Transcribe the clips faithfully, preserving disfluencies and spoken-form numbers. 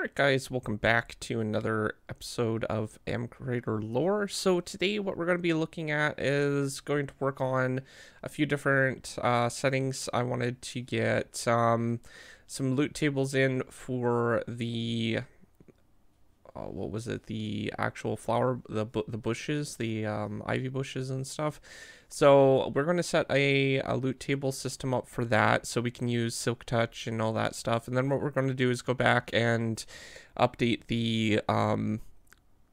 Alright guys, welcome back to another episode of MCreator Lore. So today what we're going to be looking at is going to work on a few different uh, settings. I wanted to get um, some loot tables in for the, uh, what was it, the actual flower, the, bu the bushes, the um, ivy bushes and stuff. So we're going to set a, a loot table system up for that so we can use Silk Touch and all that stuff. And then what we're going to do is go back and update the, um,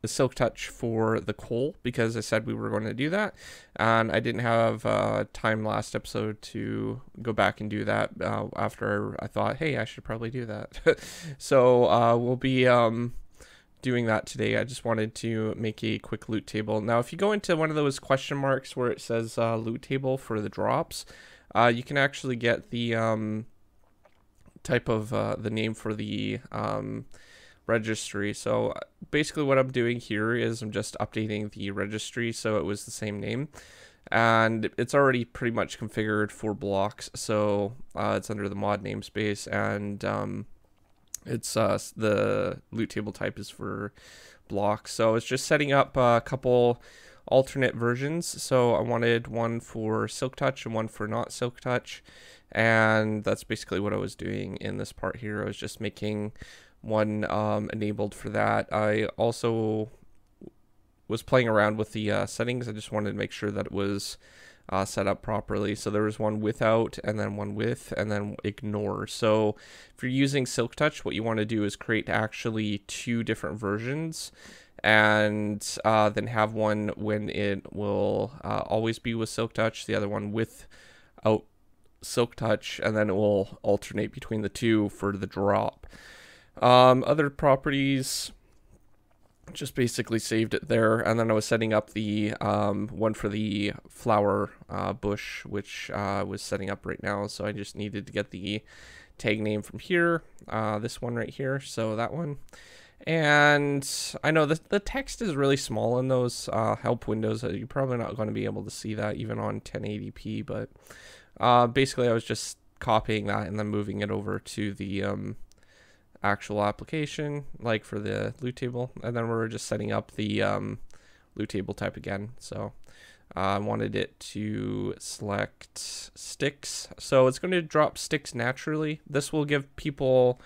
the Silk Touch for the coal, because I said we were going to do that. And I didn't have uh, time last episode to go back and do that uh, after I thought, hey, I should probably do that. So uh, we'll be... Um, doing that today. I just wanted to make a quick loot table. Now if you go into one of those question marks where it says uh, loot table for the drops, uh, you can actually get the um, type of uh, the name for the um, registry. So basically what I'm doing here is I'm just updating the registry so it was the same name, and it's already pretty much configured for blocks, so uh, it's under the mod namespace, and um, it's uh the loot table type is for blocks. So it's just setting up a couple alternate versions. So I wanted one for Silk Touch and one for not Silk Touch, and that's basically what I was doing in this part here. I was just making one um enabled for that. I also was playing around with the uh, settings. I just wanted to make sure that it was Uh, set up properly. So there was one without, and then one with, and then ignore. So if you're using Silk Touch, what you want to do is create actually two different versions, and uh, then have one when it will uh, always be with Silk Touch, the other one without Silk Touch, and then it will alternate between the two for the drop. Um, other properties, just basically saved it there, and then I was setting up the um, one for the flower uh, bush, which uh, was setting up right now. So I just needed to get the tag name from here, uh, this one right here, so that one. And I know the, the text is really small in those uh, help windows. You're probably not going to be able to see that even on ten eighty p, but uh, basically I was just copying that and then moving it over to the um, actual application, like for the loot table, and then we're just setting up the um, loot table type again. So I uh, wanted it to select sticks, so it's going to drop sticks naturally. This will give people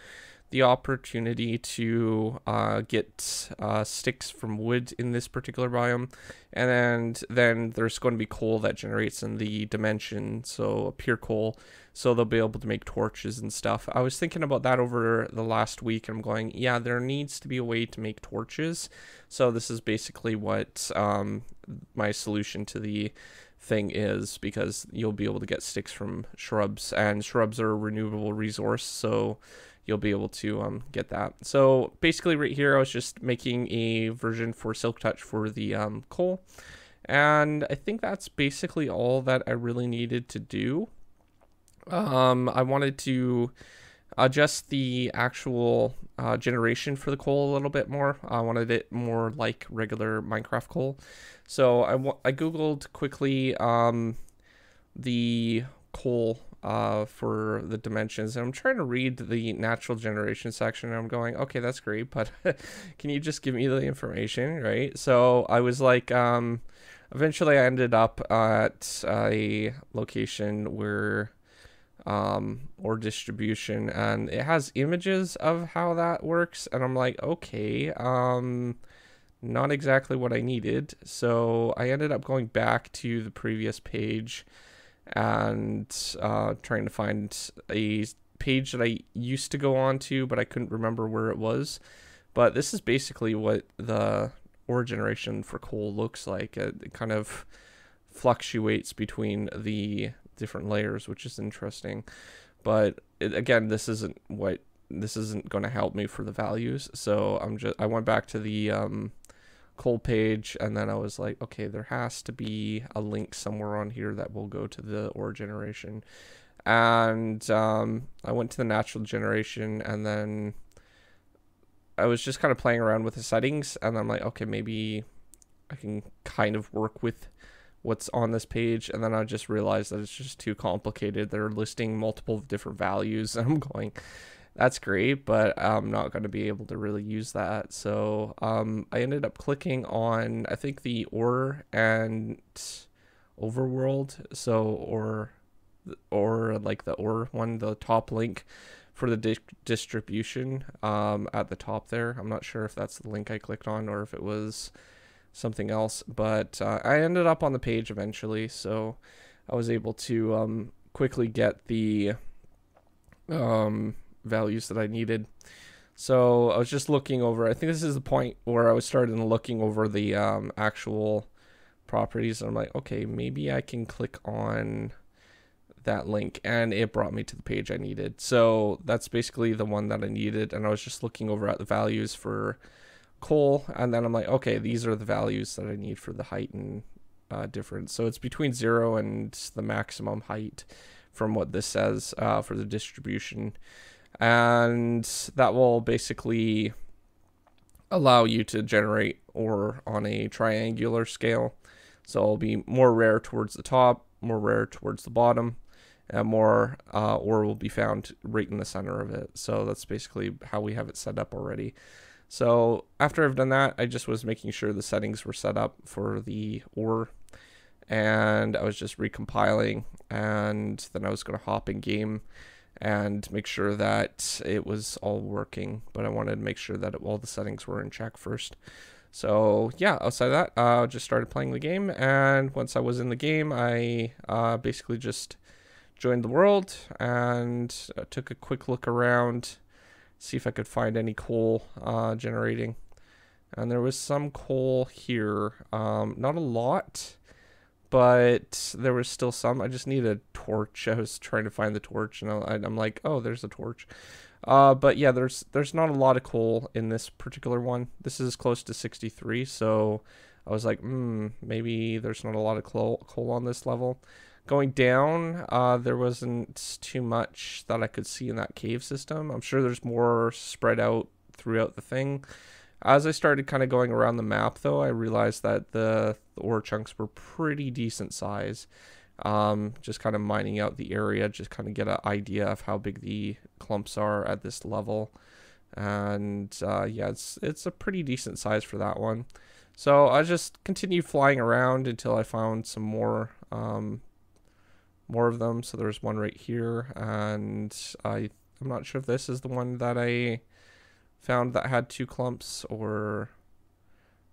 the opportunity to uh, get uh, sticks from wood in this particular biome, and then there's going to be coal that generates in the dimension, so pure coal, so they'll be able to make torches and stuff. I was thinking about that over the last week, and I'm going, yeah, there needs to be a way to make torches, so this is basically what um, my solution to the thing is, because you'll be able to get sticks from shrubs, and shrubs are a renewable resource, so you'll be able to um, get that. So basically right here I was just making a version for Silk Touch for the um, coal, and I think that's basically all that I really needed to do. Um, I wanted to adjust the actual uh, generation for the coal a little bit more. I wanted it more like regular Minecraft coal. So I, I googled quickly um, the coal uh, for the dimensions, and I'm trying to read the natural generation section, and I'm going, okay, that's great, but can you just give me the information, right? So I was like, um, eventually I ended up at a location where um or distribution, and it has images of how that works, and I'm like, okay, um not exactly what I needed. So I ended up going back to the previous page and uh trying to find a page that I used to go on to, but I couldn't remember where it was. But this is basically what the ore generation for coal looks like. It kind of fluctuates between the different layers, which is interesting, but it, again, this isn't what this isn't going to help me for the values. So I'm just I went back to the um, coal page, and then I was like, okay, there has to be a link somewhere on here that will go to the ore generation, and um, I went to the natural generation, and then I was just kind of playing around with the settings, and I'm like, okay, maybe I can kind of work with what's on this page. And then I just realized that it's just too complicated. They're listing multiple different values, and I'm going, that's great, but I'm not going to be able to really use that. So um, I ended up clicking on, I think, the or and overworld. So or or like the or one, the top link for the di distribution um, at the top there. I'm not sure if that's the link I clicked on or if it was something else, but uh, I ended up on the page eventually. So I was able to um, quickly get the um, values that I needed. So I was just looking over, I think this is the point where I was starting looking over the um, actual properties, and I'm like, okay, maybe I can click on that link, and it brought me to the page I needed. So that's basically the one that I needed, and I was just looking over at the values for coal, and then I'm like, okay, these are the values that I need for the height and uh, difference. So it's between zero and the maximum height from what this says uh, for the distribution, and that will basically allow you to generate ore on a triangular scale. So it'll be more rare towards the top, more rare towards the bottom, and more uh, ore will be found right in the center of it. So that's basically how we have it set up already. So after I've done that, I just was making sure the settings were set up for the ore, and I was just recompiling, and then I was going to hop in game and make sure that it was all working, but I wanted to make sure that all the settings were in check first. So yeah, outside of that, I uh, just started playing the game, and once I was in the game, I uh, basically just joined the world and uh, took a quick look around, see if I could find any coal uh, generating. And there was some coal here, um, not a lot, but there was still some. I just needed a torch. I was trying to find the torch, and I, I'm like, oh, there's a torch. Uh, but yeah, there's there's not a lot of coal in this particular one. This is close to sixty-three, so I was like, hmm, maybe there's not a lot of coal, coal on this level. Going down, uh, there wasn't too much that I could see in that cave system. I'm sure there's more spread out throughout the thing. As I started kind of going around the map, though, I realized that the, the ore chunks were pretty decent size. Um, just kind of mining out the area, just kind of get an idea of how big the clumps are at this level. And uh, yeah, it's, it's a pretty decent size for that one. So I just continued flying around until I found some more, um, more of them. So there's one right here, and I, I'm not sure if this is the one that I found that had two clumps or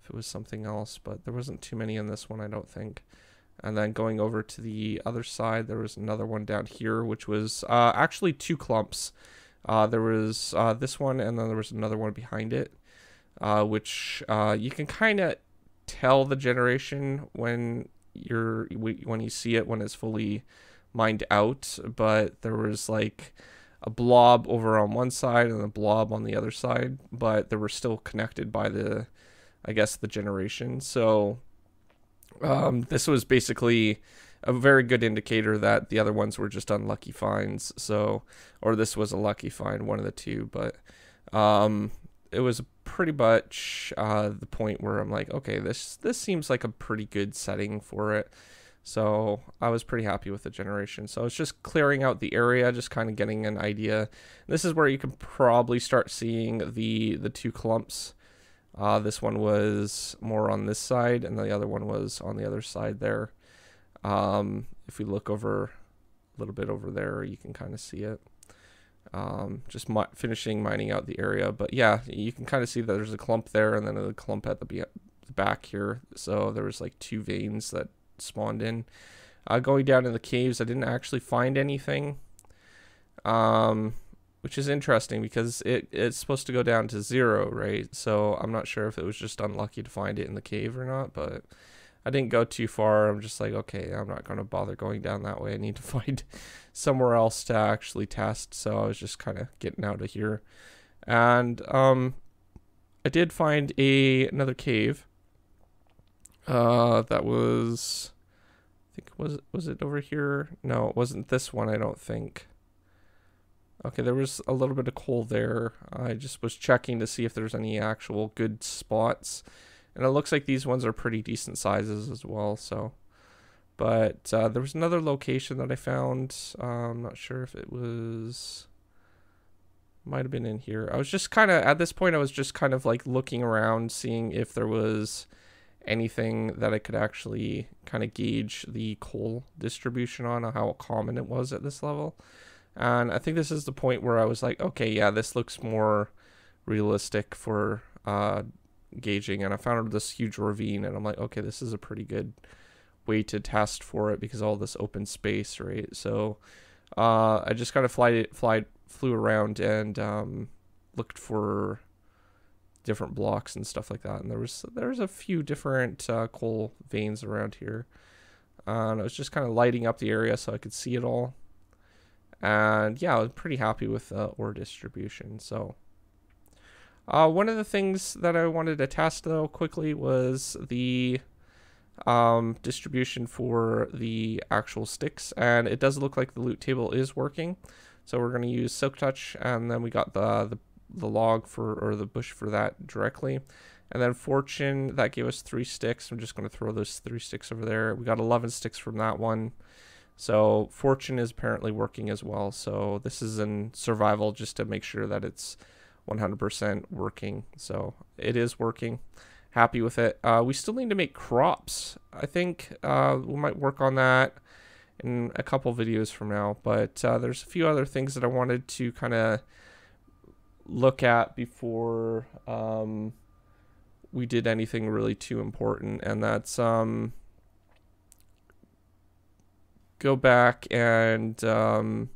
if it was something else, but there wasn't too many in this one, I don't think. And then going over to the other side, there was another one down here, which was uh, actually two clumps. Uh, there was uh, this one, and then there was another one behind it, uh, which uh, you can kind of tell the generation when you're when you see it when it's fully mined out. But there was like a blob over on one side and a blob on the other side, but they were still connected by the, I guess, the generation. So um, this was basically a very good indicator that the other ones were just unlucky finds. So, or this was a lucky find, one of the two, but um, it was pretty much uh, the point where I'm like, okay, this, this seems like a pretty good setting for it. So I was pretty happy with the generation. So I was just clearing out the area, just kind of getting an idea. This is where you can probably start seeing the, the two clumps. Uh, this one was more on this side, and the other one was on the other side there. Um, if we look over a little bit over there, you can kind of see it. Um, just mi finishing mining out the area. But yeah, you can kind of see that there's a clump there, and then a clump at the, b the back here. So there was like two veins that spawned in. Uh, going down in the caves, I didn't actually find anything, um, which is interesting because it, it's supposed to go down to zero, right? So I'm not sure if it was just unlucky to find it in the cave or not, but I didn't go too far. I'm just like, okay, I'm not going to bother going down that way. I need to find somewhere else to actually test. So I was just kind of getting out of here, and um, I did find a another cave. Uh, that was, I think, was, was it over here? No, it wasn't this one, I don't think. Okay, there was a little bit of coal there. I just was checking to see if there's any actual good spots. And it looks like these ones are pretty decent sizes as well, so. But uh, there was another location that I found. Uh, I'm not sure if it was, might have been in here. I was just kind of, at this point, I was just kind of like looking around, seeing if there was anything that I could actually kind of gauge the coal distribution on, or how common it was at this level. And I think this is the point where I was like, okay, yeah, this looks more realistic for uh, gauging. And I found this huge ravine, and I'm like, okay, this is a pretty good way to test for it, because all this open space, right? So uh, I just kind of fly, fly, flew around and um, looked for different blocks and stuff like that. And there was, there was a few different uh, coal veins around here. Uh, and I was just kind of lighting up the area so I could see it all. And yeah, I was pretty happy with the uh, ore distribution. So uh, one of the things that I wanted to test though quickly was the um, distribution for the actual sticks. And it does look like the loot table is working. So we're going to use Silk Touch, and then we got the, the, the log for, or the bush for that directly. And then Fortune, that gave us three sticks. I'm just going to throw those three sticks over there. We got eleven sticks from that one. So Fortune is apparently working as well. So this is in survival, just to make sure that it's one hundred percent working. So it is working. Happy with it. Uh, we still need to make crops. I think uh, we might work on that in a couple videos from now. But uh, there's a few other things that I wanted to kind of look at before um, we did anything really too important. And that's... Um, go back and um,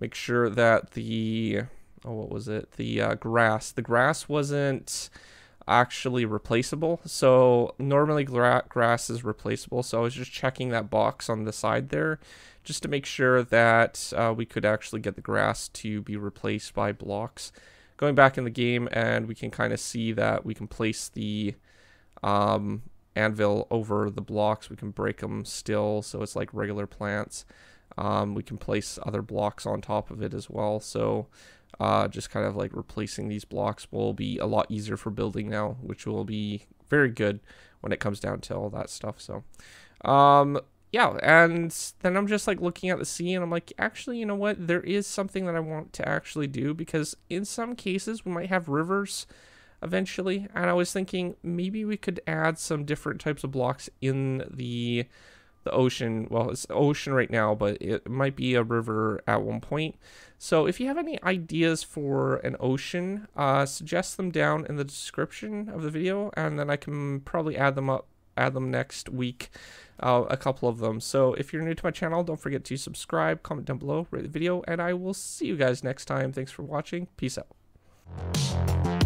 make sure that the, oh, what was it? The uh, grass. The grass wasn't actually replaceable. So normally gra grass is replaceable. So I was just checking that box on the side there just to make sure that uh, we could actually get the grass to be replaced by blocks. Going back in the game, and we can kind of see that we can place the... Um, anvil over the blocks. We can break them still, so it's like regular plants. Um, we can place other blocks on top of it as well, so uh, just kind of like replacing these blocks will be a lot easier for building now, which will be very good when it comes down to all that stuff. So um, yeah, and then I'm just like looking at the sea, and I'm like, actually, you know what, there is something that I want to actually do, because in some cases we might have rivers eventually, and I was thinking maybe we could add some different types of blocks in the the ocean. Well, it's ocean right now, but it might be a river at one point. So if you have any ideas for an ocean, uh, suggest them down in the description of the video, and then I can probably add them up, add them next week, uh, a couple of them. So if you're new to my channel, don't forget to subscribe, comment down below, rate the video, and I will see you guys next time. Thanks for watching. Peace out.